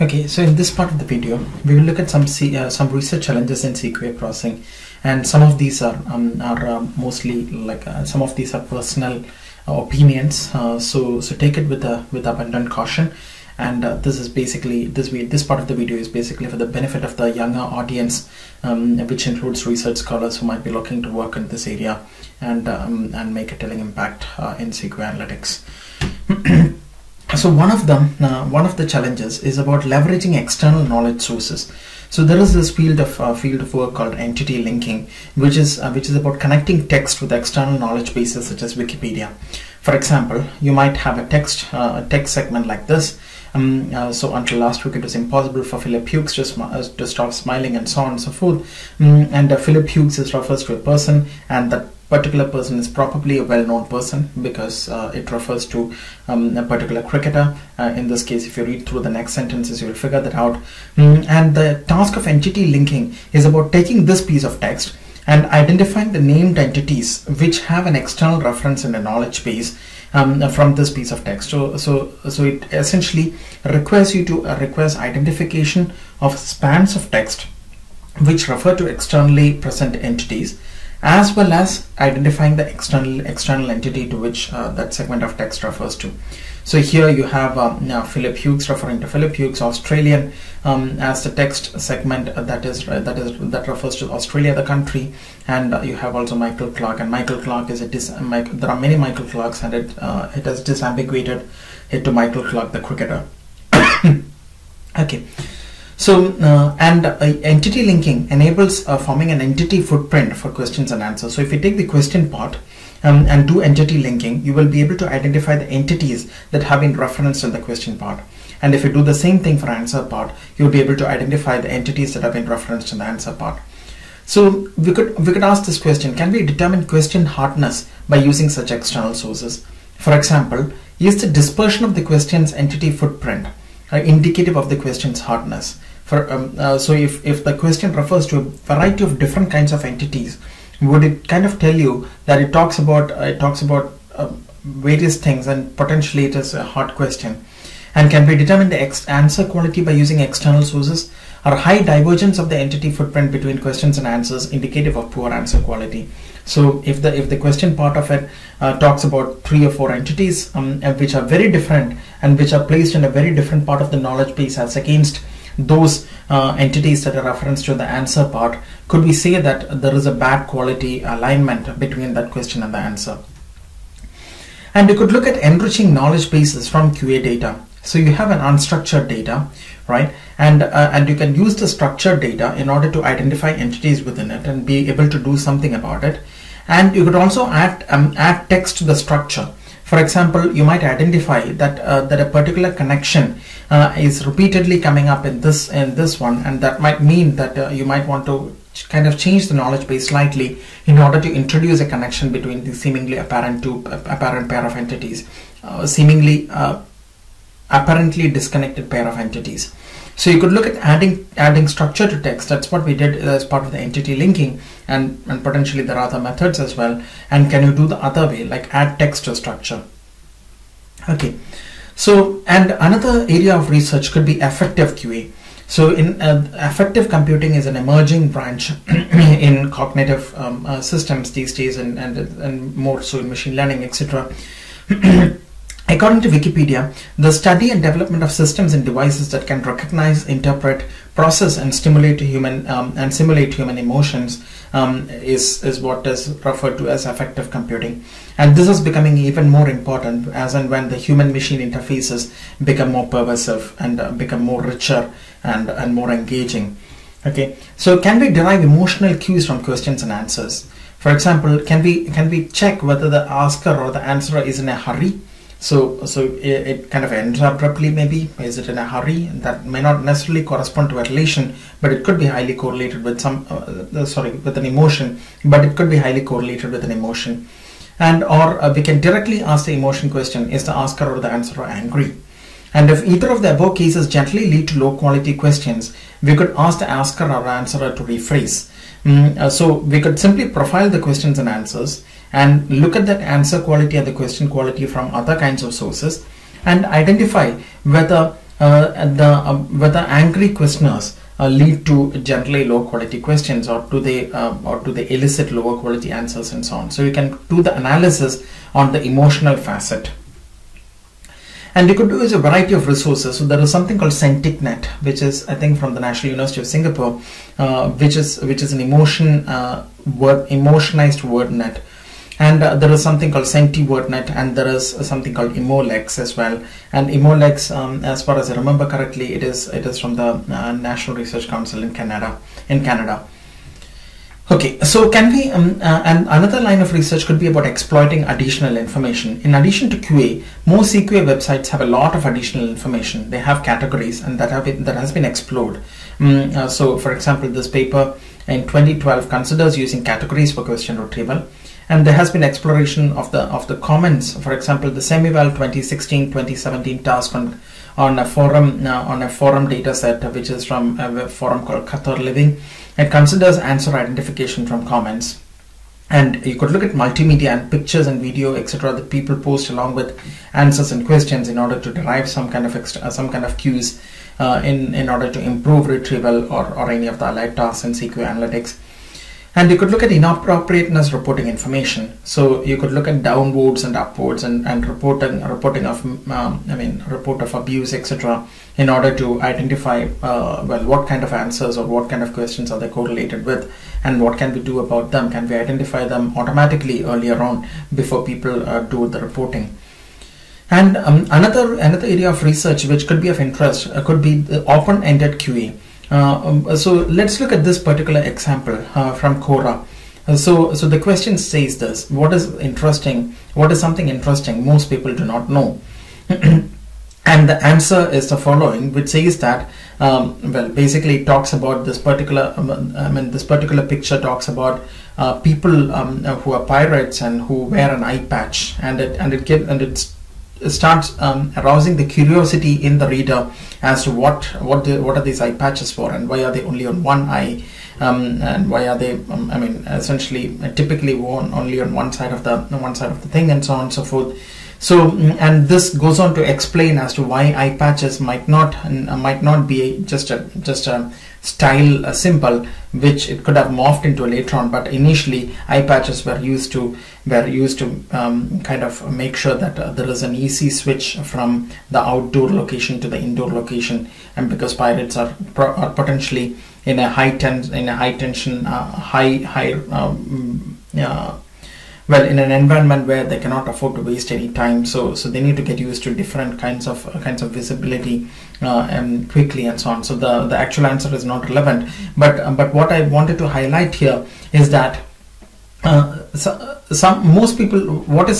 Okay, so in this part of the video, we will look at some research challenges in CQA processing, and some of these are mostly like some of these are personal opinions. So take it with abundant caution. And this is basically this part of the video is basically for the benefit of the younger audience, which includes research scholars who might be looking to work in this area and make a telling impact in CQA analytics. So one of the challenges is about leveraging external knowledge sources. So there is this field of work called entity linking, which is about connecting text with external knowledge bases such as Wikipedia. For example, you might have a text segment like this. So until last week, it was impossible for Philip Hughes to stop smiling, and so on and so forth. And Philip Hughes refers to a person, and that particular person is probably a well-known person because it refers to a particular cricketer. In this case, if you read through the next sentences, you will figure that out. And the task of entity linking is about taking this piece of text and identifying the named entities which have an external reference in a knowledge base from this piece of text. So it essentially requires you to requires identification of spans of text which refer to externally present entities, as well as identifying the external entity to which that segment of text refers to. So here you have now Philip Hughes referring to Philip Hughes, Australian, as the text segment that refers to Australia, the country. And you have also Michael Clarke, and Michael Clarke is there are many Michael Clarkes, and it has disambiguated it to Michael Clarke, the cricketer. Okay. So, entity linking enables forming an entity footprint for questions and answers. So if you take the question part and do entity linking, you will be able to identify the entities that have been referenced in the question part. And if you do the same thing for answer part, you'll be able to identify the entities that have been referenced in the answer part. So we could ask this question: can we determine question hardness by using such external sources? For example, is the dispersion of the question's entity footprint indicative of the question's hardness? So if the question refers to a variety of different kinds of entities, would it kind of tell you that it talks about various things, and potentially it is a hard question? And can we determine the answer quality by using external sources? Are high divergence of the entity footprint between questions and answers indicative of poor answer quality? So if the question part of it talks about 3 or 4 entities which are very different and which are placed in a very different part of the knowledge base as against those entities that are referenced to the answer part, could we say that there is a bad quality alignment between that question and the answer? And you could look at enriching knowledge bases from QA data. So you have an unstructured data, right? And you can use the structured data in order to identify entities within it and be able to do something about it. And you could also add text to the structure. For example, you might identify that that a particular connection is repeatedly coming up in this one, and that might mean that you might want to kind of change the knowledge base slightly in order to introduce a connection between the seemingly apparent pair of entities, apparently disconnected pair of entities. So you could look at adding structure to text. That's what we did as part of the entity linking, and potentially there are other methods as well. And can you do the other way, like add text to structure? Okay, so and another area of research could be effective QA. So in effective computing is an emerging branch in cognitive systems these days, and more so in machine learning, etc. According to Wikipedia, the study and development of systems and devices that can recognize, interpret, process, and simulate human emotions is what is referred to as effective computing. And this is becoming even more important as and when the human-machine interfaces become more pervasive and become more richer and more engaging. Okay, so can we derive emotional cues from questions and answers? For example, can we check whether the asker or the answerer is in a hurry? So it kind of ends abruptly. Maybe is it in a hurry? That may not necessarily correspond to a relation, but it could be highly correlated with an emotion. And or we can directly ask the emotion question: is the asker or the answerer angry? And if either of the above cases gently lead to low quality questions, we could ask the asker or answerer to rephrase. So we could simply profile the questions and answers and look at that answer quality and the question quality from other kinds of sources, and identify whether whether angry questioners lead to generally low quality questions, or do they elicit lower quality answers and so on. So you can do the analysis on the emotional facet. And you could use a variety of resources. So there is something called SenticNet, which is, I think, from the National University of Singapore, which is an emotionized word net. And there is something called SentiWordNet, and there is something called Emolex as well. And Emolex, as far as I remember correctly, it is from the National Research Council in Canada. Okay, so can we? And another line of research could be about exploiting additional information. In addition to QA, most CQA websites have a lot of additional information. They have categories, and that has been explored. So, for example, this paper in 2012 considers using categories for question retrieval. And there has been exploration of the comments. For example, the SemEval 2016-2017 task on a forum data set, which is from a web forum called Qatar Living. It considers answer identification from comments. And you could look at multimedia and pictures and video, etc., that people post along with answers and questions in order to derive some kind of cues in order to improve retrieval or any of the allied tasks in CQA analytics. And you could look at inappropriateness reporting information. So you could look at downwards and upwards and report of abuse, etc., in order to identify well, what kind of answers or what kind of questions are they correlated with, and what can we do about them. Can we identify them automatically earlier on before people do the reporting? And another area of research which could be of interest could be the open-ended QA. So let's look at this particular example from Quora. So the question says this: what is interesting? What is something interesting most people do not know? And the answer is the following, which says that well, basically it talks about this particular. This particular picture talks about people who are pirates and who wear an eye patch, and it starts arousing the curiosity in the reader as to what are these eye patches for, and why are they only on one eye, and why are they essentially typically worn only on one side of the thing, and so on and so forth. So, and this goes on to explain as to why eye patches might not be just a style, a symbol, which it could have morphed into later on, but initially eye patches were used to kind of make sure that there is an easy switch from the outdoor location to the indoor location, and because pirates are potentially in a high tension, in an environment where they cannot afford to waste any time, so they need to get used to different kinds of visibility and quickly, and so on. So the actual answer is not relevant, but what I wanted to highlight here is that what is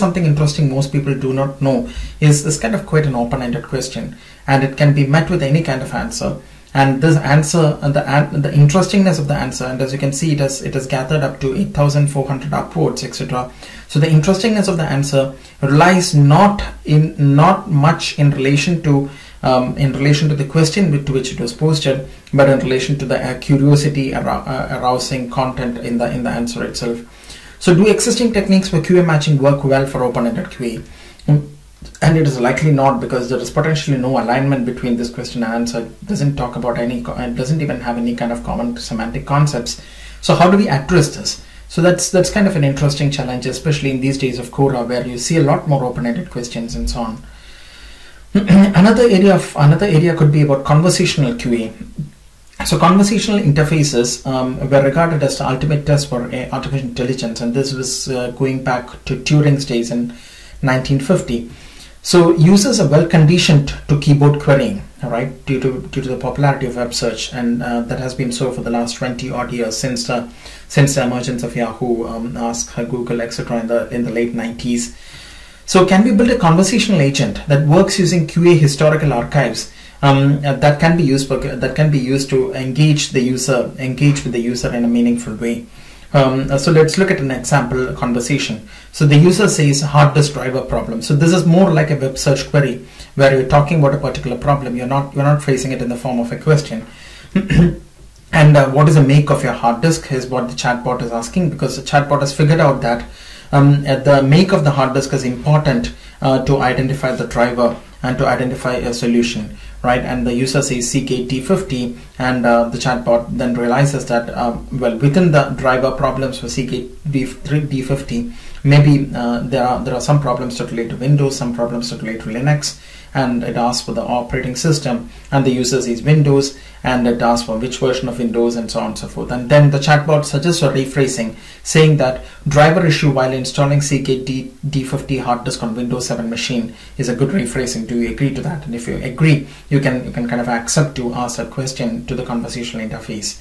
something interesting most people do not know is kind of quite an open-ended question, and it can be met with any kind of answer. And this answer and the interestingness of the answer, and as you can see, it has gathered up to 8,400 upvotes, etc. So the interestingness of the answer relies not much in relation to the question to which it was posted, but in relation to the curiosity arousing content in the answer itself. So do existing techniques for QA matching work well for open-ended QA? And it is likely not, because there is potentially no alignment between this question and answer. It doesn't talk about any, it doesn't even have any kind of common semantic concepts. So how do we address this? So that's kind of an interesting challenge, especially in these days of Quora, where you see a lot more open-ended questions and so on. Another area could be about conversational QA. So conversational interfaces were regarded as the ultimate test for artificial intelligence, and this was going back to Turing's days in 1950. So users are well conditioned to keyboard querying, right, due to the popularity of web search, and that has been so for the last 20 odd years since the emergence of Yahoo, Ask, Google, etc. in the late 90s. So can we build a conversational agent that works using QA historical archives that can be used to engage with the user in a meaningful way? So let's look at an example conversation. So the user says hard disk driver problem. So this is more like a web search query, where you're talking about a particular problem. You're not phrasing it in the form of a question. And what is the make of your hard disk is what the chatbot is asking, because the chatbot has figured out that the make of the hard disk is important to identify the driver and to identify a solution. right? And the user says CKT50, and the chatbot then realizes that well, within the driver problems for CKD D50, maybe there are some problems that relate to Windows, some problems that relate to Linux, and it asks for the operating system, and the user says Windows, and it asks for which version of Windows, and so on and so forth. And then the chatbot suggests a rephrasing, saying that driver issue while installing CKD D50 hard disk on Windows 7 machine is a good rephrasing. Do you agree to that? And if you agree, you can kind of accept to ask a question to the conversational interface.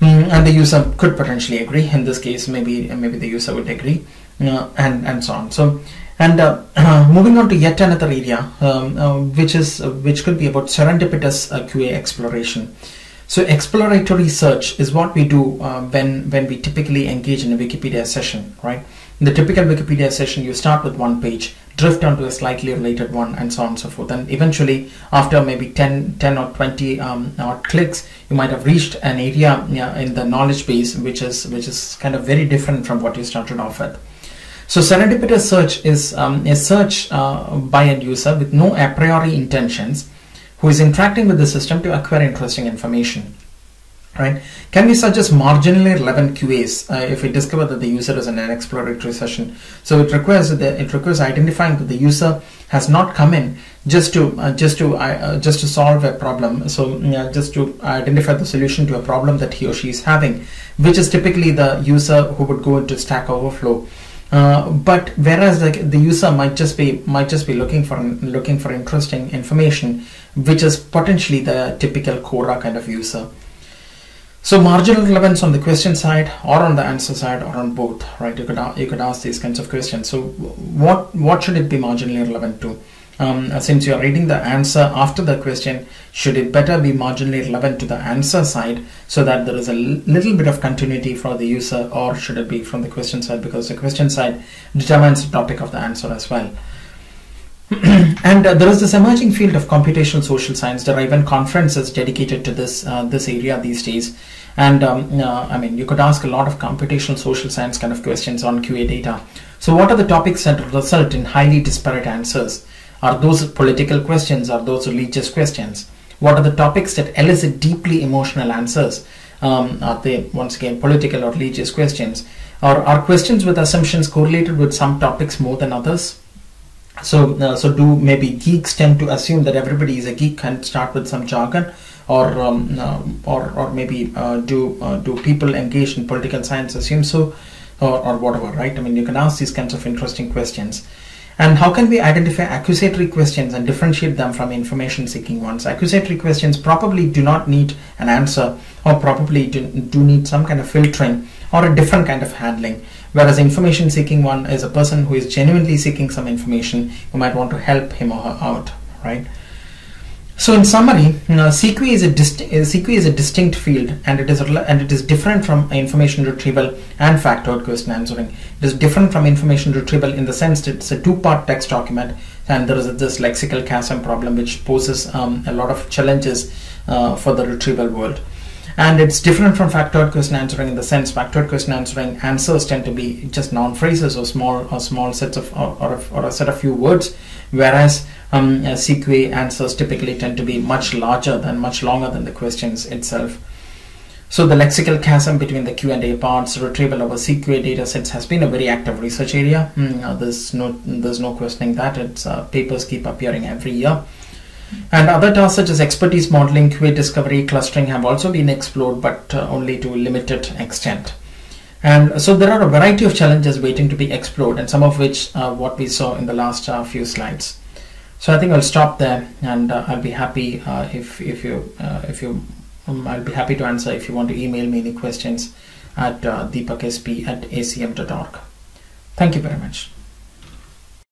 And the user could potentially agree. In this case, maybe the user would agree, and so on. So, and moving on to yet another area, which could be about serendipitous QA exploration. So, exploratory search is what we do when we typically engage in a Wikipedia session, right? In the typical Wikipedia session, you start with one page, drift onto a slightly related one, and so on and so forth. And eventually, after maybe 10 or 20 odd clicks, you might have reached an area in the knowledge base which is kind of very different from what you started off with. So serendipitous search is a search by a user with no a priori intentions, who is interacting with the system to acquire interesting information. Right? Can we suggest marginally relevant QAs if we discover that the user is in an exploratory session? So it requires identifying that the user has not come in just to solve a problem. So just to identify the solution to a problem that he or she is having, which is typically the user who would go into Stack Overflow. But whereas the user might just be looking for interesting information, which is potentially the typical Quora kind of user. So marginal relevance on the question side, or on the answer side, or on both, right? You could ask these kinds of questions. So what should it be marginally relevant to? Since you are reading the answer after the question, should it better be marginally relevant to the answer side so that there is a little bit of continuity for the user, or should it be from the question side, because the question side determines the topic of the answer as well? And there is this emerging field of computational social science. There are even conferences dedicated to this area these days. And I mean, you could ask a lot of computational social science kind of questions on QA data. So what are the topics that result in highly disparate answers? Are those political questions? Are those religious questions? What are the topics that elicit deeply emotional answers? Are they, once again, political or religious questions? Or are questions with assumptions correlated with some topics more than others? So, do maybe geeks tend to assume that everybody is a geek and start with some jargon, or maybe do people engaged in political science assume so, or whatever, right? I mean, you can ask these kinds of interesting questions. And how can we identify accusatory questions and differentiate them from information-seeking ones? Accusatory questions probably do not need an answer, or probably do need some kind of filtering or a different kind of handling. Whereas information-seeking one is a person who is genuinely seeking some information. You might want to help him or her out, right? So in summary, CQA is a distinct field, and it is different from information retrieval and fact-out question answering. It is different from information retrieval in the sense that it's a two-part text document, and there is this lexical chasm problem which poses a lot of challenges for the retrieval world. And it's different from factored question answering in the sense factored question answering answers tend to be just noun phrases or small sets of or a set of few words, whereas CQA answers typically tend to be much longer than the questions itself. So the lexical chasm between the Q&A parts, retrieval over CQA data sets has been a very active research area. There's no questioning that. It's papers keep appearing every year. And other tasks such as expertise modeling, QA discovery, clustering have also been explored, but only to a limited extent. And so there are a variety of challenges waiting to be explored, and some of which are what we saw in the last few slides. So I think I'll stop there, and I'll be happy I'll be happy to answer if you want to email me any questions at deepaksp@acm.org. Thank you very much.